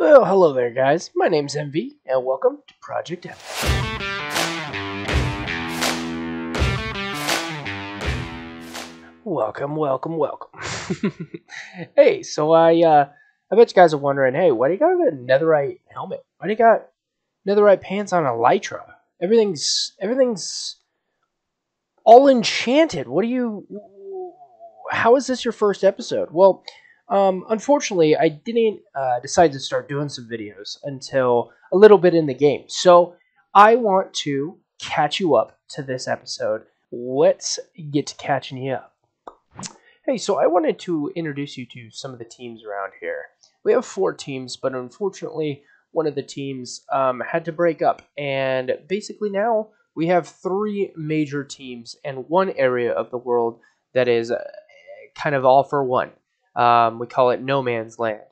Well, hello there guys, my name's MV, and welcome to Project M. Welcome, welcome, welcome. Hey, so I bet you guys are wondering, hey, why do you got a netherite helmet? Why do you got netherite pants on Elytra? Everything's all enchanted. What do you... How is this your first episode? Well... unfortunately, I didn't decide to start doing some videos until a little bit in the game. So I want to catch you up to this episode. Let's get to catching you up. Hey, so I wanted to introduce you to some of the teams around here. We have 4 teams, but unfortunately, one of the teams had to break up. And basically now we have 3 major teams and one area of the world that is kind of all for one. We call it No Man's Land.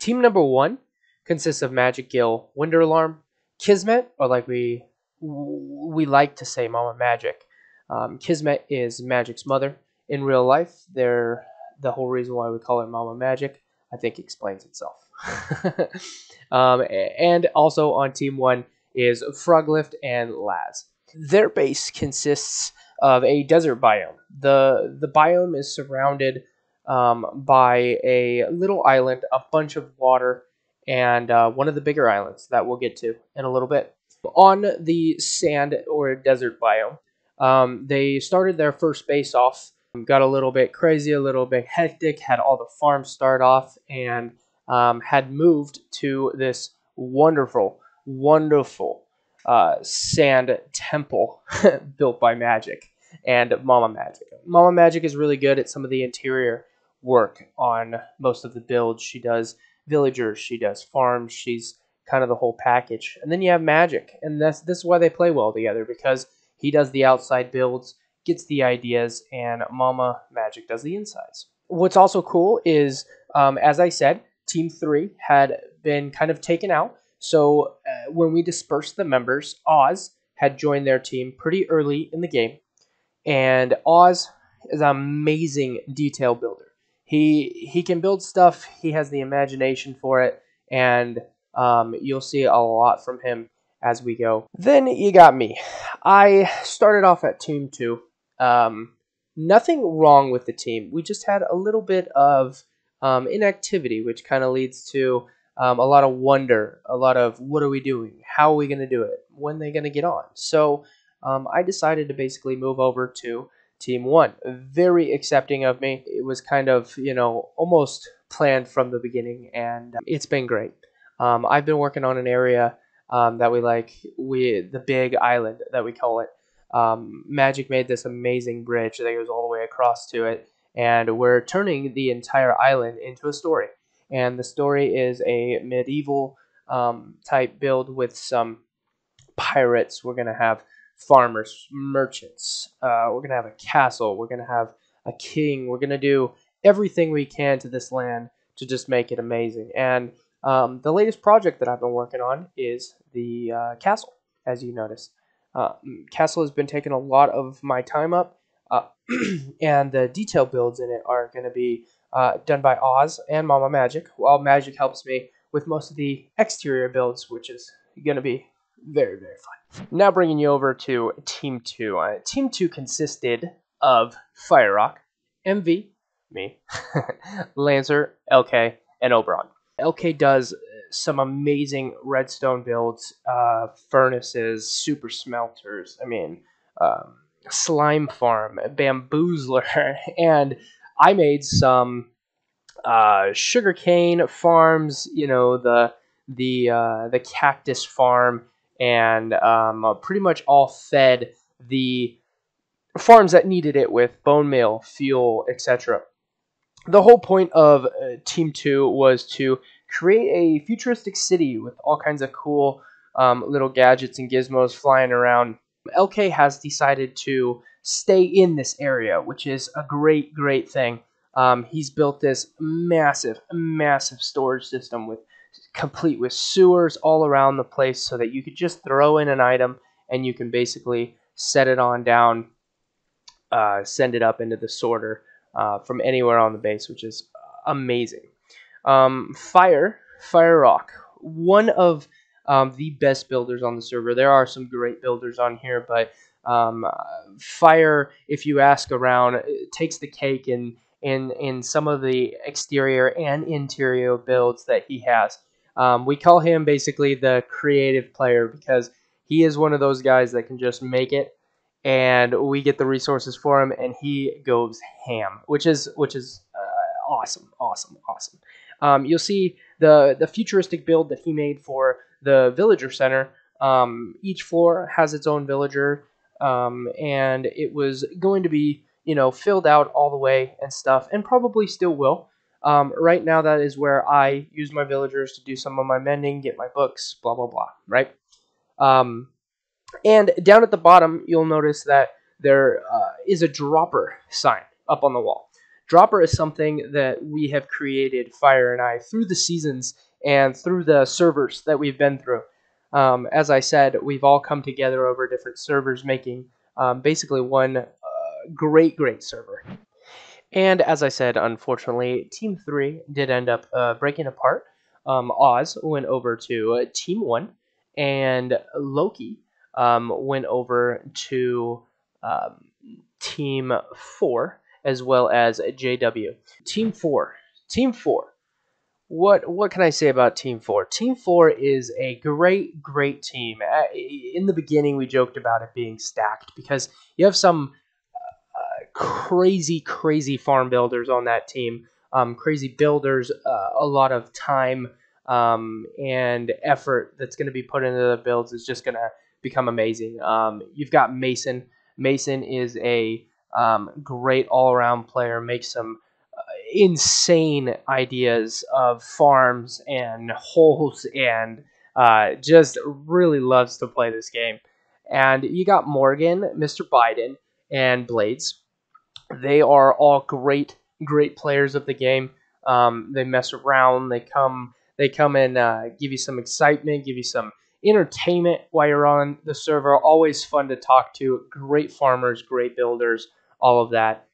Team number 1 consists of Magic Gill, Winder Alarm, Kismet, or like we like to say, Mama Magic. Kismet is Magic's mother in real life. They're the whole reason why we call her Mama Magic. I think explains itself. And also on Team 1 is Froglift and Laz. Their base consists of a desert biome. The biome is surrounded by a little island, a bunch of water, and one of the bigger islands that we'll get to in a little bit. On the sand or desert biome, they started their first base off, got a little bit crazy, a little bit hectic, had all the farms start off, and had moved to this wonderful, wonderful sand temple built by Magic and Mama Magic. Mama Magic is really good at some of the interior work on most of the builds. She does villagers, she does farms, she's kind of the whole package. And then you have Magic, and this is why they play well together, because he does the outside builds, gets the ideas, and Mama Magic does the insides. What's also cool is, as I said, Team 3 had been kind of taken out, so when we dispersed the members, Oz had joined their team pretty early in the game, and Oz is an amazing detail builder. He can build stuff, he has the imagination for it, and you'll see a lot from him as we go. Then you got me. I started off at Team 2. Nothing wrong with the team. We just had a little bit of inactivity, which kind of leads to a lot of wonder, a lot of what are we doing? How are we going to do it? When are they going to get on? So I decided to basically move over to Team 1, very accepting of me. It was kind of, you know, almost planned from the beginning, and it's been great. I've been working on an area that we like, the big island that we call it. Magic made this amazing bridge that goes all the way across to it, and we're turning the entire island into a story. And the story is a medieval type build with some pirates. We're going to have farmers, merchants, we're going to have a castle, we're going to have a king, we're going to do everything we can to this land to just make it amazing. And the latest project that I've been working on is the castle, as you notice. Castle has been taking a lot of my time up, and the detail builds in it are going to be done by Oz and Mama Magic, while Magic helps me with most of the exterior builds, which is going to be very, very fun. Now bringing you over to Team 2. Team 2 consisted of Fire Rock, MV, me, Lancer, LK, and Oberon. LK does some amazing redstone builds, furnaces, super smelters, I mean, slime farm, bamboozler, and I made some sugarcane farms, you know, the cactus farm, and pretty much all fed the farms that needed it with bone meal, fuel, etc. The whole point of Team 2 was to create a futuristic city with all kinds of cool little gadgets and gizmos flying around. LK has decided to stay in this area, which is a great, great thing. He's built this massive, massive storage system with complete with sewers all around the place so that you could just throw in an item and you can basically set it on down, send it up into the sorter from anywhere on the base, which is amazing. Fire Fire Rock, one of the best builders on the server. There are some great builders on here, but Fire, if you ask around, it takes the cake in some of the exterior and interior builds that he has. We call him basically the creative player because he is one of those guys that can just make it, and we get the resources for him, and he goes ham, which is awesome. You'll see the futuristic build that he made for the villager center. Each floor has its own villager, and it was going to be, you know, filled out all the way and stuff, and probably still will. Right now, that is where I use my villagers to do some of my mending, get my books, blah, blah, blah, right? And down at the bottom, you'll notice that there is a dropper sign up on the wall. Dropper is something that we have created, Fire and I, through the seasons and through the servers that we've been through. As I said, we've all come together over different servers, making basically one great server. And as I said, unfortunately, Team 3 did end up breaking apart. Oz went over to Team 1, and Loki went over to Team 4, as well as JW. Team 4. What can I say about Team 4? Team 4 is a great team. In the beginning, we joked about it being stacked because you have some crazy farm builders on that team, crazy builders, a lot of time and effort that's going to be put into the builds is just going to become amazing. You've got Mason is a great all-around player, makes some insane ideas of farms and holes, and just really loves to play this game. And you got Morgan, Mr. Biden, and Blades. They are all great players of the game. They mess around. They come and give you some excitement, give you some entertainment while you're on the server. Always fun to talk to. Great farmers, great builders, all of that.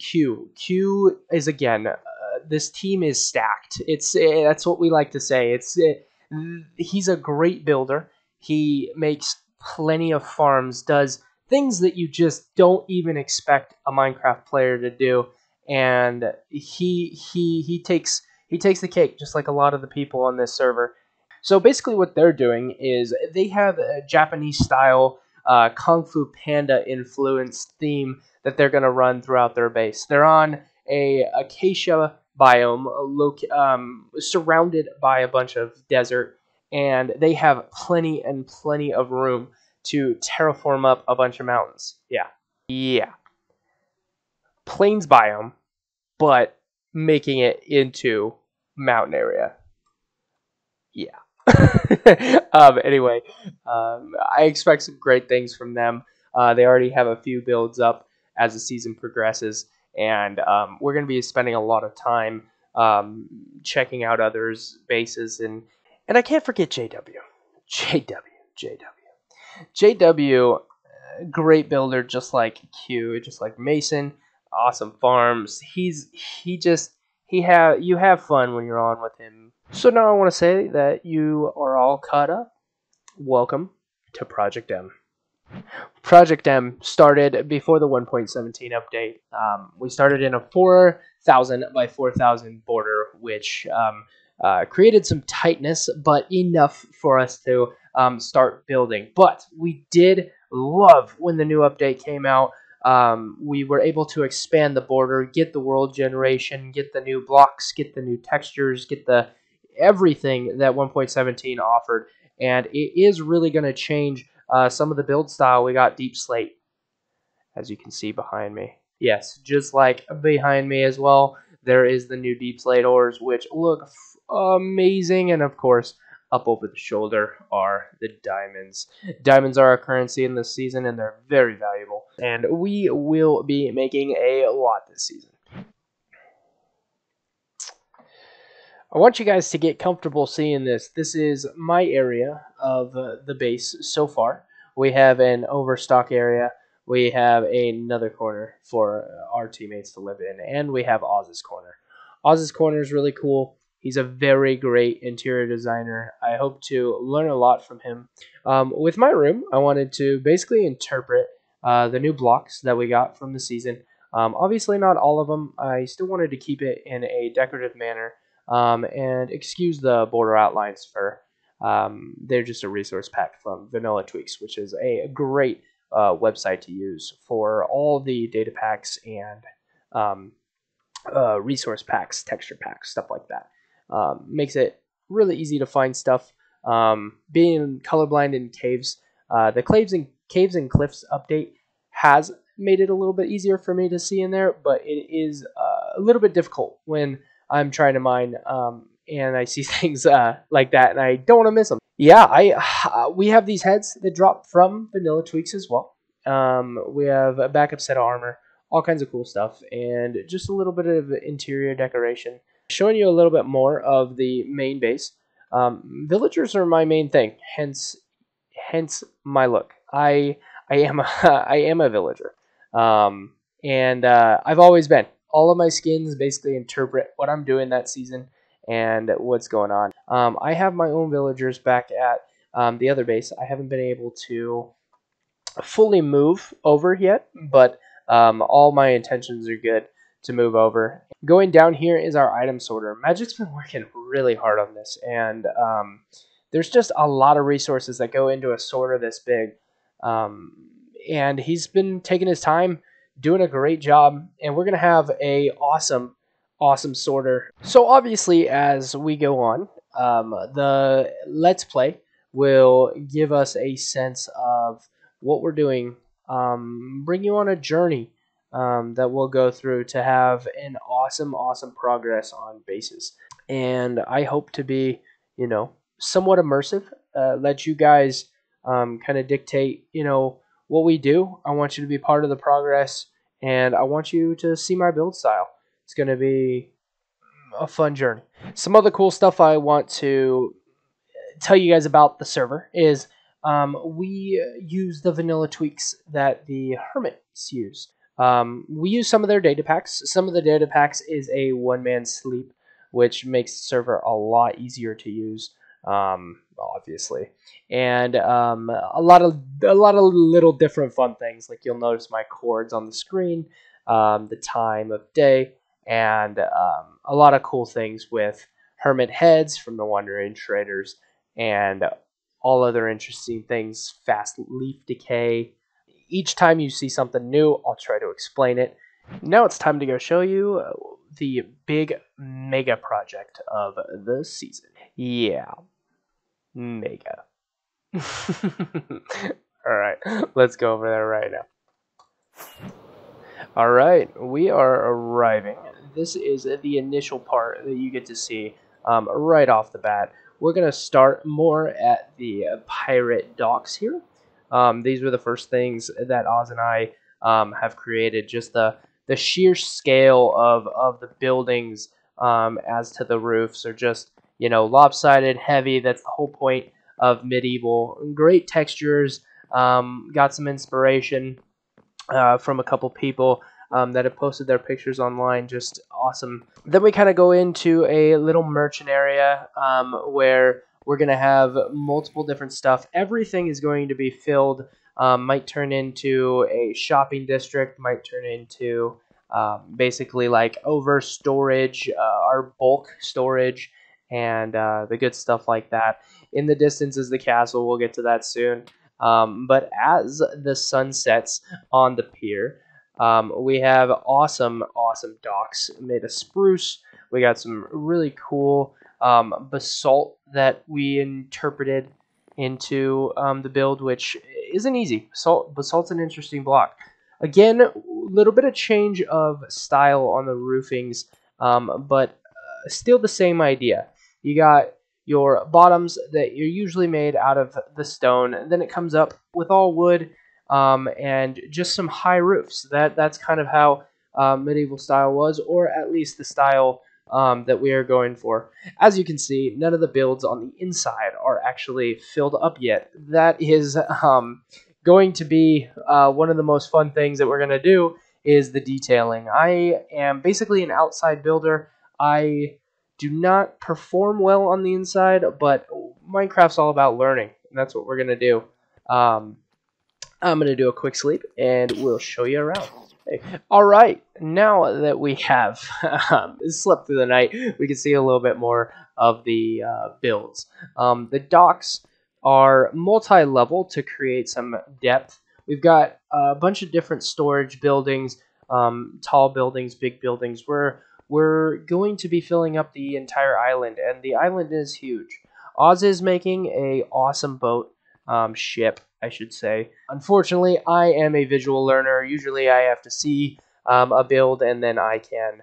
Q is, again, this team is stacked. That's what we like to say. He's a great builder. He makes plenty of farms, does things that you just don't even expect a Minecraft player to do, and he takes the cake, just like a lot of the people on this server. So basically, what they're doing is they have a Japanese style Kung Fu Panda influenced theme that they're going to run throughout their base. They're on a acacia biome, surrounded by a bunch of desert, and they have plenty of room to terraform up a bunch of mountains. Yeah. Plains biome, but making it into mountain area. Yeah. Anyway, I expect some great things from them. They already have a few builds up as the season progresses, and we're going to be spending a lot of time checking out others' bases. And I can't forget JW. JW, great builder, just like Q, just like Mason. Awesome farms. You have fun when you're on with him. So now I want to say that you are all caught up. Welcome to Project M. Project M started before the 1.17 update. We started in a 4,000 by 4,000 border, which created some tightness, but enough for us to start building. But we did love when the new update came out. We were able to expand the border, get the world generation, get the new blocks, get the new textures, get the everything that 1.17 offered. And it is really going to change some of the build style. We got deep slate, as you can see behind me. Yes, just like behind me as well, there is the new deep slate ores, which look amazing. And of course, up over the shoulder are the diamonds. Diamonds are our currency in this season, and they're very valuable. And we will be making a lot this season. I want you guys to get comfortable seeing this. This is my area of the base so far. We have an overstock area. We have another corner for our teammates to live in. And we have Oz's corner. Oz's corner is really cool. He's a very great interior designer. I hope to learn a lot from him. With my room, I wanted to basically interpret the new blocks that we got from the season. Obviously not all of them. I still wanted to keep it in a decorative manner and excuse the border outlines for they're just a resource pack from Vanilla Tweaks, which is a great website to use for all the data packs and resource packs, texture packs, stuff like that. Makes it really easy to find stuff. Being colorblind in caves, the Caves and Cliffs update has made it a little bit easier for me to see in there, but it is a little bit difficult when I'm trying to mine and I see things like that, and I don't want to miss them. Yeah, we have these heads that drop from Vanilla Tweaks as well. We have a backup set of armor, all kinds of cool stuff, and just a little bit of interior decoration. Showing you a little bit more of the main base. Villagers are my main thing, hence my look. I am a villager, and I've always been. All of my skins basically interpret what I'm doing that season and what's going on. I have my own villagers back at the other base. I haven't been able to fully move over yet, but all my intentions are good to move over. Going down here is our item sorter. Magic's been working really hard on this, and there's just a lot of resources that go into a sorter this big, and he's been taking his time, doing a great job, and we're gonna have a awesome sorter. So obviously, as we go on, the Let's Play will give us a sense of what we're doing, bring you on a journey that we'll go through to have an awesome progress on bases. And I hope to be, you know, somewhat immersive, let you guys kind of dictate, you know, what we do. I want you to be part of the progress, and I want you to see my build style. It's going to be a fun journey. Some other cool stuff I want to tell you guys about the server is we use the Vanilla Tweaks that the Hermits use. We use some of their data packs. Some of the data packs is a one-man sleep, which makes the server a lot easier to use, obviously. And a lot of little different fun things. Like, you'll notice my chords on the screen, the time of day, and a lot of cool things with hermit heads from the wandering traders, and all other interesting things. Fast leaf decay. Each time you see something new, I'll try to explain it. Now it's time to go show you the big mega project of the season. Yeah, mega. All right, let's go over there right now. All right, we are arriving. This is the initial part that you get to see right off the bat. We're going to start more at the pirate docks here. These were the first things that Oz and I have created, just the sheer scale of the buildings as to the roofs are just, you know, lopsided, heavy. That's the whole point of medieval. Great textures, got some inspiration from a couple people that have posted their pictures online. Just awesome. Then we kind of go into a little merchant area where we're going to have multiple different stuff. Everything is going to be filled. Might turn into a shopping district, might turn into basically like over storage, our bulk storage, and the good stuff like that. In the distance is the castle. We'll get to that soon. But as the sun sets on the pier, we have awesome docks made of spruce. We got some really cool basalt that we interpreted into the build, which isn't easy. Basalt's an interesting block. Again, a little bit of change of style on the roofings, but still the same idea. You got your bottoms that you're usually made out of the stone, and then it comes up with all wood. And just some high roofs. That's kind of how medieval style was, or at least the style that we are going for. As you can see, none of the builds on the inside are actually filled up yet. That is going to be one of the most fun things that we're going to do is the detailing. I am basically an outside builder. I do not perform well on the inside, but Minecraft's all about learning, and that's what we're going to do. I'm going to do a quick sleep, and we'll show you around. Hey. All right, now that we have slept through the night, we can see a little bit more of the builds. The docks are multi-level to create some depth. We've got a bunch of different storage buildings, tall buildings, big buildings. We're going to be filling up the entire island, and the island is huge. Oz is making a awesome boat, ship, I should say. Unfortunately, I am a visual learner. Usually I have to see a build, and then I can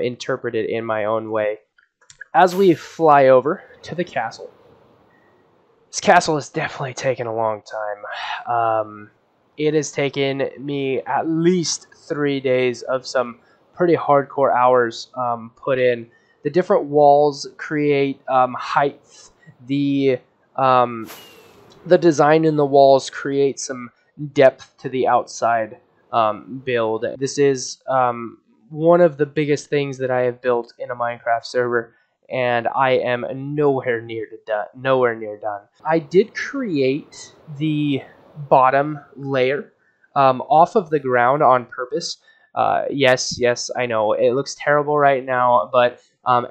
interpret it in my own way. As we fly over to the castle, this castle has definitely taken a long time. It has taken me at least 3 days of some pretty hardcore hours put in. The different walls create heights. The design in the walls creates some depth to the outside build. This is one of the biggest things that I have built in a Minecraft server, and I am nowhere near done. I did create the bottom layer off of the ground on purpose. Yes, I know it looks terrible right now, but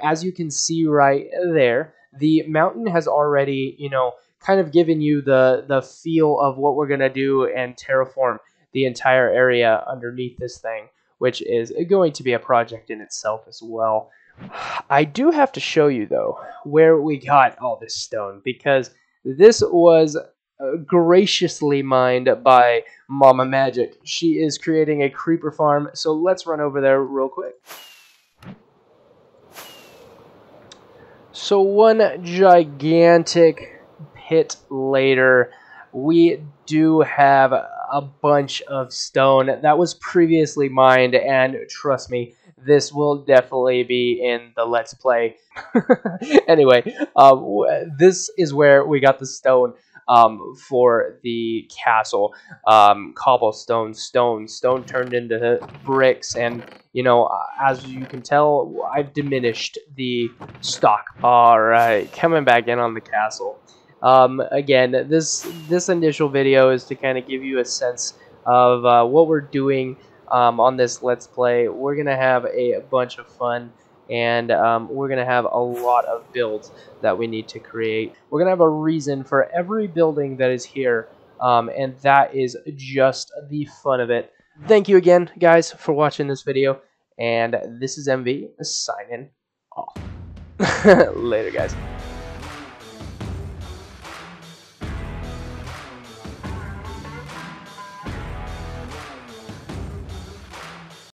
as you can see right there, the mountain has already, kind of given you the feel of what we're gonna do and terraform the entire area underneath this thing, which is going to be a project in itself as well. I do have to show you though where we got all this stone, because this was graciously mined by Mama Magic. She is creating a creeper farm, so let's run over there real quick. So one gigantic pit later, we do have a bunch of stone that was previously mined, and trust me, this will definitely be in the Let's Play. Anyway, this is where we got the stone for the castle. Cobblestone, stone turned into bricks, and as you can tell, I've diminished the stock. All right, coming back in on the castle. Again, this initial video is to kind of give you a sense of what we're doing. On this Let's Play, we're going to have a bunch of fun, and we're going to have a lot of builds that we need to create. We're going to have a reason for every building that is here, and that is just the fun of it. Thank you again, guys, for watching this video, and this is MV signing off. Later, guys.